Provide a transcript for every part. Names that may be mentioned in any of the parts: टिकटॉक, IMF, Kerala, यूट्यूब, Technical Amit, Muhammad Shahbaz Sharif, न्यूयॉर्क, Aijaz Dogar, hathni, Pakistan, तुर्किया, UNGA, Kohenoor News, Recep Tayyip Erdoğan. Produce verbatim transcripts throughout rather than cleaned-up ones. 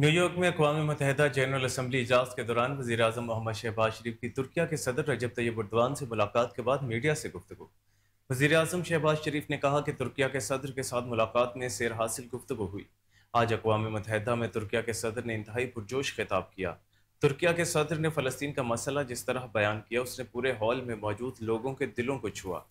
न्यूयॉर्क में अक़वाम मुत्तहिदा general assembly इजलास के दौरान वज़ीर-ए-आज़म मोहम्मद शहबाज शरीफ की तुर्किया के सदर रजब तैयब एर्दोआन से मुलाकात के बाद मीडिया से गुफ्तगू। वज़ीर-ए-आज़म शहबाज शरीफ ने कहा कि तुर्किया के सदर के साथ मुलाकात में सैर हासिल गुफ्तगू हुई। आज अक़वाम मुत्तहिदा में तुर्किया के सदर ने इंतहाई पुरजोश खिताब किया। तुर्किया के सदर ने फ़लस्तीन का मसला जिस तरह बयान किया, उसने पूरे हॉल में मौजूद लोगों के दिलों को छुआ।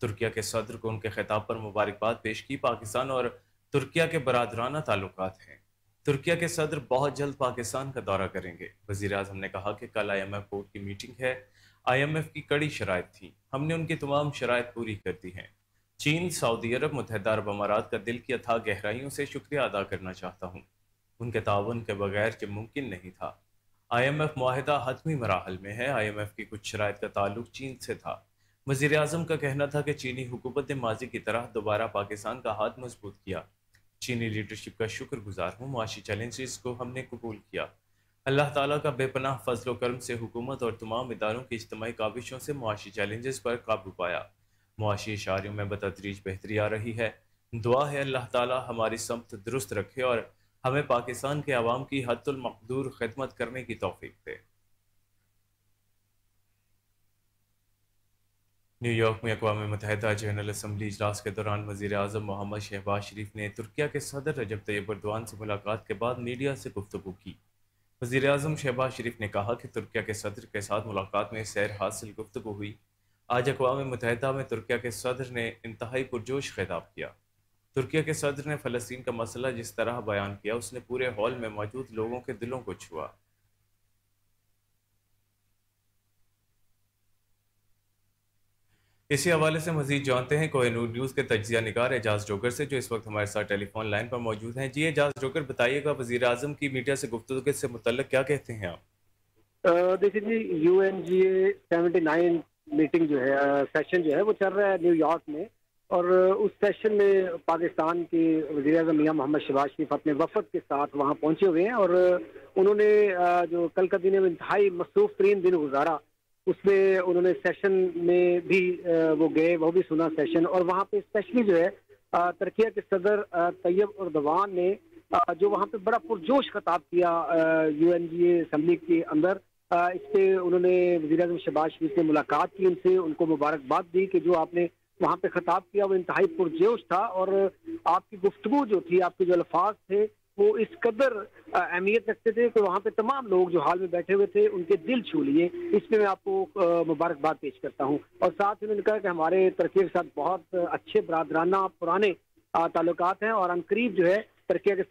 तुर्किया के सदर को उनके खिताब पर मुबारकबाद पेश की। पाकिस्तान और तुर्किया के बरादराना ताल्लुकात हैं। तुर्किया के सदर बहुत जल्द पाकिस्तान का दौरा करेंगे। वज़ीर-ए-आज़म ने कहा कि कल आई एम एफ बोर्ड की मीटिंग है। आई एम एफ की कड़ी शराइत थी, हमने उनकी तमाम शराइत पूरी कर दी हैं। चीन, सऊदी अरब, मुत्तहिदा अरब अमारात का दिल की अथाह गहराइयों से शुक्रिया अदा करना चाहता हूँ। उनके ताउन के बगैर जो मुमकिन नहीं था। आई एम एफ मुआहिदा हतमी मराहल में है। आई एम एफ की कुछ शराइत का ताल्लुक चीन से था। वज़ीर-ए-आज़म का कहना था कि चीनी हुकूमत ने माजी की तरह दोबारा पाकिस्तान का हाथ मजबूत किया। चीनी लीडरशिप का शुक्रगुजार हूँ। माशी चैलेंजेस को हमने कबूल किया। अल्लाह ताला का बेपनाह फजल व करम से हुकूमत और तमाम इदारों की इज्तमाई काविशों से माशी चैलेंजेस पर काबू पाया। माशी इशारों में बतदरीज बेहतरी आ रही है। दुआ है अल्लाह ताला हमारी सम्त दुरुस्त रखे और हमें पाकिस्तान के अवाम की हद्दुल मक़दूर खिदमत करने की तौफीक दे। न्यूयॉर्क में अक़वाम मुत्तहिदा जनरल असम्बली इजलास के दौरान वज़ीर-ए-आज़म मोहम्मद शहबाज शरीफ ने तुर्किया के सदर रजब तैयब एर्दोआन से मुलाकात के बाद मीडिया से गुफ्तगू की। वज़ीर-ए-आज़म शहबाज शरीफ ने कहा कि तुर्किया के सदर के साथ मुलाकात में सैर हासिल गुफ्तगू हुई। आज अक़वाम मुत्तहिदा में तुर्किया के सदर ने इंतहाई पुरजोश खिताब किया। तुर्किया के सदर ने फ़लस्तीन का मसला जिस तरह बयान किया, उसने पूरे हॉल में मौजूद लोगों के दिलों को छुआ। इसी हवाले से मज़ीद जानते हैं कोहिनूर न्यूज़ के तज्ज़िया निगार एजाज डोगर से, जो इस वक्त हमारे साथ टेलीफोन लाइन पर मौजूद हैं। जी एजाज डोगर, बताइएगा वज़ीर-ए-आज़म की मीडिया से गुफ्तगू से मुतल्लिक़ क्या कहते हैं आप? देखिए जी, U N G A seventy nine meeting जो है, सेशन जो है वो चल रहा है न्यूयॉर्क में, और उस सेशन में पाकिस्तान के वज़ीर-ए-आज़म मियां मोहम्मद शहबाज शरीफ अपने वफद के साथ वहाँ पहुँचे हुए हैं। और उन्होंने जो कल का दिन है, इंतहाई मसरूफ़ तरीन दिन गुजारा। उसमें उन्होंने सेशन में भी वो गए, वो भी सुना सेशन। और वहाँ पे स्पेशली जो है तुर्किया के सदर तैयब एर्दोआन ने जो वहाँ पे बड़ा पुरजोश खिताब किया U N G A assembly के अंदर। इस पर उन्होंने वज़ीर-ए-आज़म शहबाज शरीफ से मुलाकात की, उनसे उनको मुबारकबाद दी कि जो आपने वहाँ पे खिताब किया वो इंतहाई पुरजोश था, और आपकी गुफ्तगू जो थी, आपके जो अल्फाज थे वो इस कदर अहमियत रखते थे कि वहाँ पे तमाम लोग जो हाल में बैठे हुए थे उनके दिल छू लिए। इसमें मैं आपको मुबारकबाद पेश करता हूँ। और साथ ही उन्होंने कहा कि हमारे तुर्किया के साथ बहुत अच्छे बरादराना पुराने ताल्लुकात हैं, और अनकरीब जो है तुर्किया के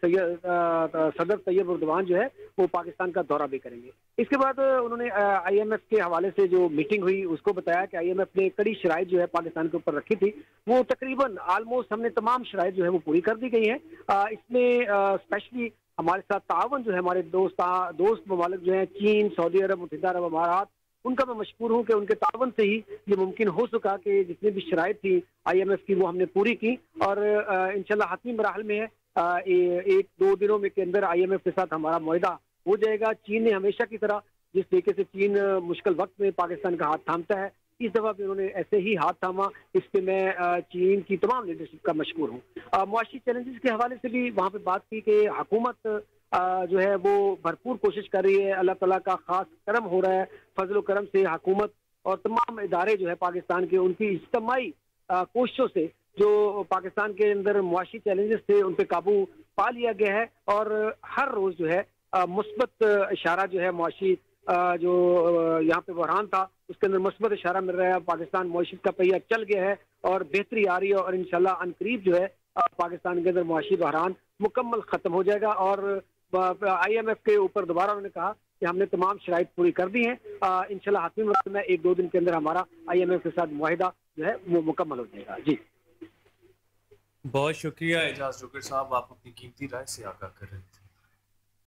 सदर तैयब एर्दोआन जो है वो पाकिस्तान का दौरा भी करेंगे। इसके बाद उन्होंने आई एम एफ के हवाले से जो मीटिंग हुई उसको बताया कि आई एम एफ ने कड़ी शराइत जो है पाकिस्तान के ऊपर रखी थी, वो तकरीबन आलमोस्ट हमने तमाम शराइत जो है वो पूरी कर दी गई हैं। इसमें स्पेशली हमारे साथ तावन जो है, हमारे दोस्त दोस्त ममालिक जो हैं चीन, सऊदी अरब, मुत्तहिदा अरब अमारात, उनका मैं मशकूर हूँ कि उनके तावन से ही ये मुमकिन हो सका कि जितनी भी शराइत थी आई एम एफ की वो हमने पूरी की। और इंशाल्लाह हतमी मराहल में है, आ, ए, एक दो दिनों में के अंदर आईएमएफ के साथ हमारा मुआहदा हो जाएगा। चीन ने हमेशा की तरह जिस तरीके से चीन मुश्किल वक्त में पाकिस्तान का हाथ थामता है, इस दफ़ा भी उन्होंने ऐसे ही हाथ थामा। इस पर मैं चीन की तमाम लीडरशिप का मशकूर हूँ। मुआशी चैलेंजेस के हवाले से भी वहाँ पे बात की कि हुकूमत जो है वो भरपूर कोशिश कर रही है। अल्लाह ताला का खास करम हो रहा है, फजल करम से हुकूमत और तमाम इदारे जो है पाकिस्तान के, उनकी इज्तमाई कोशिशों से जो पाकिस्तान के अंदर मुआशी चैलेंजेस थे उन पर काबू पा लिया गया है। और हर रोज़ जो है मुस्बत इशारा जो है मुआशी जो यहाँ पे बहरान था उसके अंदर मुस्बत इशारा मिल रहा है। पाकिस्तान मुआशी का पहिया चल गया है और बेहतरी आ रही है, और इंशाल्लाह अनकरीब जो है पाकिस्तान के अंदर मुआशी बहरान मुकम्मल ख़त्म हो जाएगा। और आई एम एफ के ऊपर दोबारा उन्होंने कहा कि हमने तमाम शराइत पूरी कर दी हैं। इंशाल्लाह हाथमी मराहल में एक दो दिन के अंदर हमारा आई एम एफ के साथ मुआहिदा जो है वो मुकम्मल हो जाएगा। जी बहुत शुक्रिया एजाज डोगर साहब, आप अपनी कीमती राय से आगाह कर रहे थे।